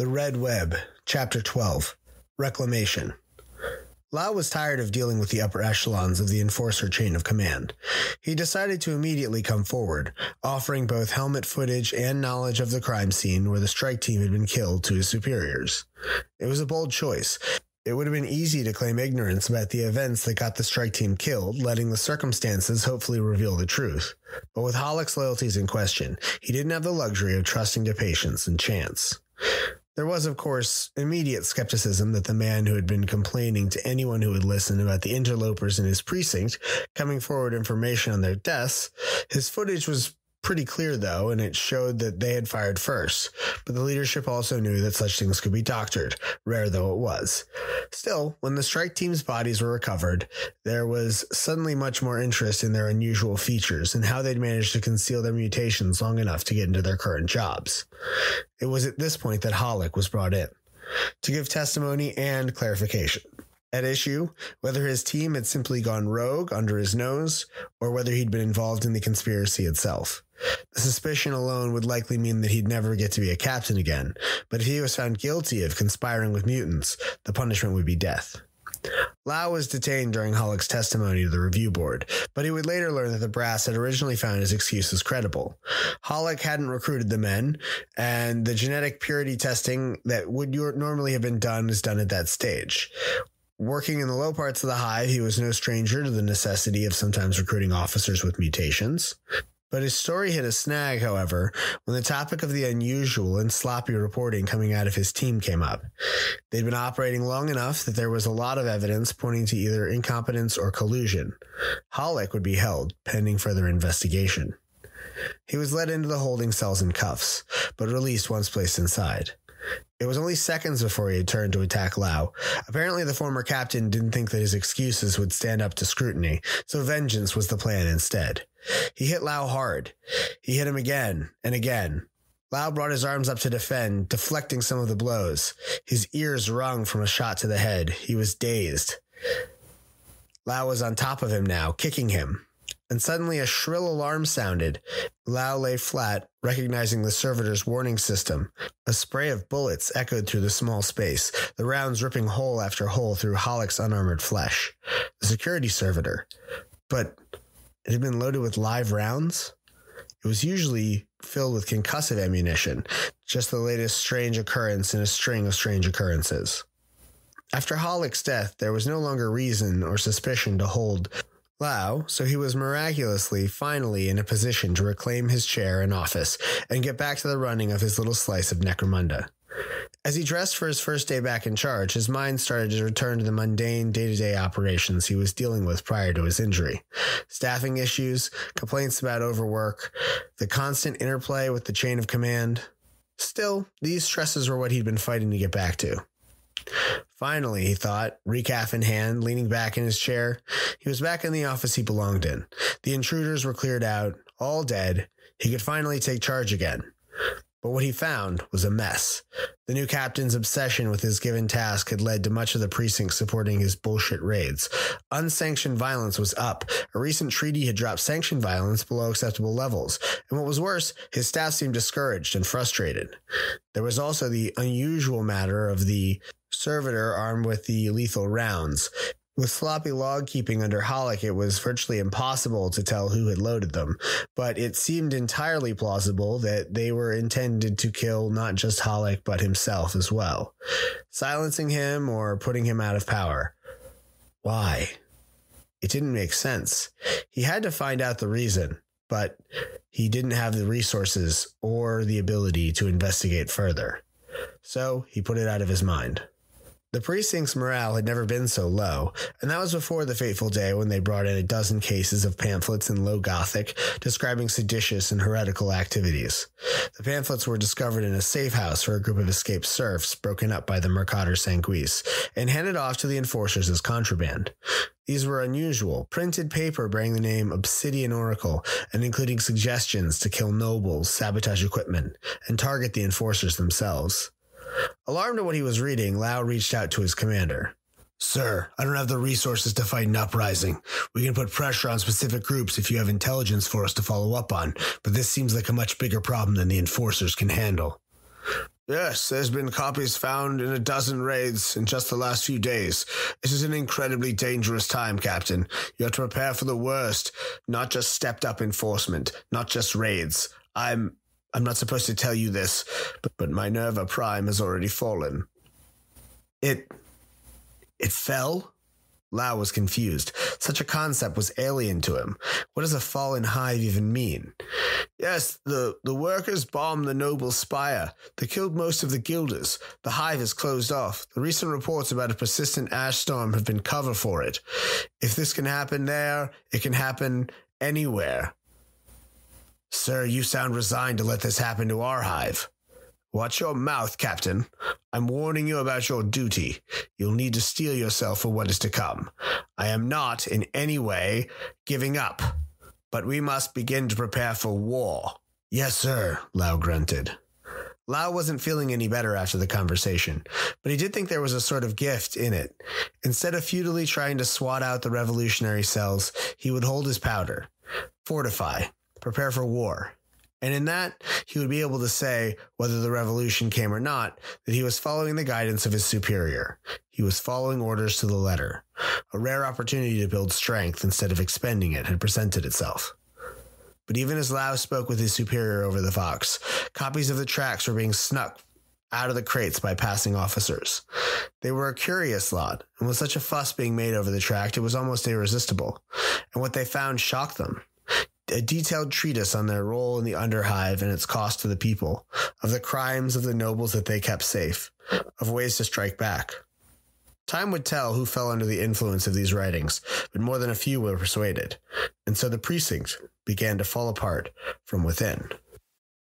The Red Web, Chapter 12, Reclamation. Lau was tired of dealing with the upper echelons of the Enforcer chain of command. He decided to immediately come forward, offering both helmet footage and knowledge of the crime scene where the strike team had been killed to his superiors. It was a bold choice. It would have been easy to claim ignorance about the events that got the strike team killed, letting the circumstances hopefully reveal the truth. But with Hollick's loyalties in question, he didn't have the luxury of trusting to patience and chance. There was, of course, immediate skepticism that the man who had been complaining to anyone who would listen about the interlopers in his precinct coming forward information on their deaths. His footage was pretty clear, though, and it showed that they had fired first, but the leadership also knew that such things could be doctored, rare though it was. Still, when the strike team's bodies were recovered, there was suddenly much more interest in their unusual features and how they'd managed to conceal their mutations long enough to get into their current jobs. It was at this point that Hollick was brought in to give testimony and clarification. At issue, whether his team had simply gone rogue under his nose, or whether he'd been involved in the conspiracy itself. The suspicion alone would likely mean that he'd never get to be a captain again, but if he was found guilty of conspiring with mutants, the punishment would be death. Lau was detained during Hollick's testimony to the review board, but he would later learn that the brass had originally found his excuses credible. Hollick hadn't recruited the men, and the genetic purity testing that would normally have been done was done at that stage. Working in the low parts of the hive, he was no stranger to the necessity of sometimes recruiting officers with mutations. But his story hit a snag, however, when the topic of the unusual and sloppy reporting coming out of his team came up. They'd been operating long enough that there was a lot of evidence pointing to either incompetence or collusion. Hollick would be held, pending further investigation. He was led into the holding cells in cuffs, but released once placed inside. It was only seconds before he had turned to attack Lau. Apparently, the former captain didn't think that his excuses would stand up to scrutiny, so vengeance was the plan instead. He hit Lau hard. He hit him again and again. Lau brought his arms up to defend, deflecting some of the blows. His ears rung from a shot to the head. He was dazed. Lau was on top of him now, kicking him. And suddenly a shrill alarm sounded. Lau lay flat, recognizing the servitor's warning system. A spray of bullets echoed through the small space, the rounds ripping hole after hole through Hollick's unarmored flesh. The security servitor. But it had been loaded with live rounds? It was usually filled with concussive ammunition, just the latest strange occurrence in a string of strange occurrences. After Hollick's death, there was no longer reason or suspicion to hold Lau, so he was miraculously finally in a position to reclaim his chair and office and get back to the running of his little slice of Necromunda. As he dressed for his first day back in charge, his mind started to return to the mundane day-to-day operations he was dealing with prior to his injury. Staffing issues, complaints about overwork, the constant interplay with the chain of command. Still, these stresses were what he'd been fighting to get back to. Finally, he thought, recap in hand, leaning back in his chair. He was back in the office he belonged in. The intruders were cleared out, all dead. He could finally take charge again. But what he found was a mess. The new captain's obsession with his given task had led to much of the precinct supporting his bullshit raids. Unsanctioned violence was up. A recent treaty had dropped sanctioned violence below acceptable levels. And what was worse, his staff seemed discouraged and frustrated. There was also the unusual matter of the servitor armed with the lethal rounds. With sloppy log keeping under Hollick, it was virtually impossible to tell who had loaded them, but it seemed entirely plausible that they were intended to kill not just Hollick, but himself as well, silencing him or putting him out of power. Why? It didn't make sense. He had to find out the reason, but he didn't have the resources or the ability to investigate further. So he put it out of his mind. The precinct's morale had never been so low, and that was before the fateful day when they brought in a dozen cases of pamphlets in Low Gothic describing seditious and heretical activities. The pamphlets were discovered in a safe house for a group of escaped serfs broken up by the Mercator Sanguis and handed off to the enforcers as contraband. These were unusual, printed paper bearing the name Obsidian Oracle and including suggestions to kill nobles, sabotage equipment, and target the enforcers themselves. Alarmed at what he was reading, Lau reached out to his commander. "Sir, I don't have the resources to fight an uprising. We can put pressure on specific groups if you have intelligence for us to follow up on, but this seems like a much bigger problem than the enforcers can handle." Yes, there's been copies found in a dozen raids in just the last few days. This is an incredibly dangerous time, Captain. You have to prepare for the worst, not just stepped-up enforcement, not just raids. I'm not supposed to tell you this, but Minerva Prime has already fallen. It fell? Lau was confused. Such a concept was alien to him. What does a fallen hive even mean? Yes, the workers bombed the noble spire. They killed most of the guilders. The hive is closed off. The recent reports about a persistent ash storm have been cover for it. If this can happen there, it can happen anywhere. Sir, you sound resigned to let this happen to our hive. Watch your mouth, Captain. I'm warning you about your duty. You'll need to steel yourself for what is to come. I am not, in any way, giving up. But we must begin to prepare for war. Yes, sir, Lau grunted. Lau wasn't feeling any better after the conversation, but he did think there was a sort of gift in it. Instead of futilely trying to swat out the revolutionary cells, he would hold his powder. Fortify. Prepare for war. And in that, he would be able to say, whether the revolution came or not, that he was following the guidance of his superior. He was following orders to the letter. A rare opportunity to build strength instead of expending it had presented itself. But even as Lau spoke with his superior over the Vox, copies of the tracks were being snuck out of the crates by passing officers. They were a curious lot, and with such a fuss being made over the tract, it was almost irresistible. And what they found shocked them. A detailed treatise on their role in the underhive and its cost to the people, of the crimes of the nobles that they kept safe, of ways to strike back. Time would tell who fell under the influence of these writings, but more than a few were persuaded, and so the precinct began to fall apart from within.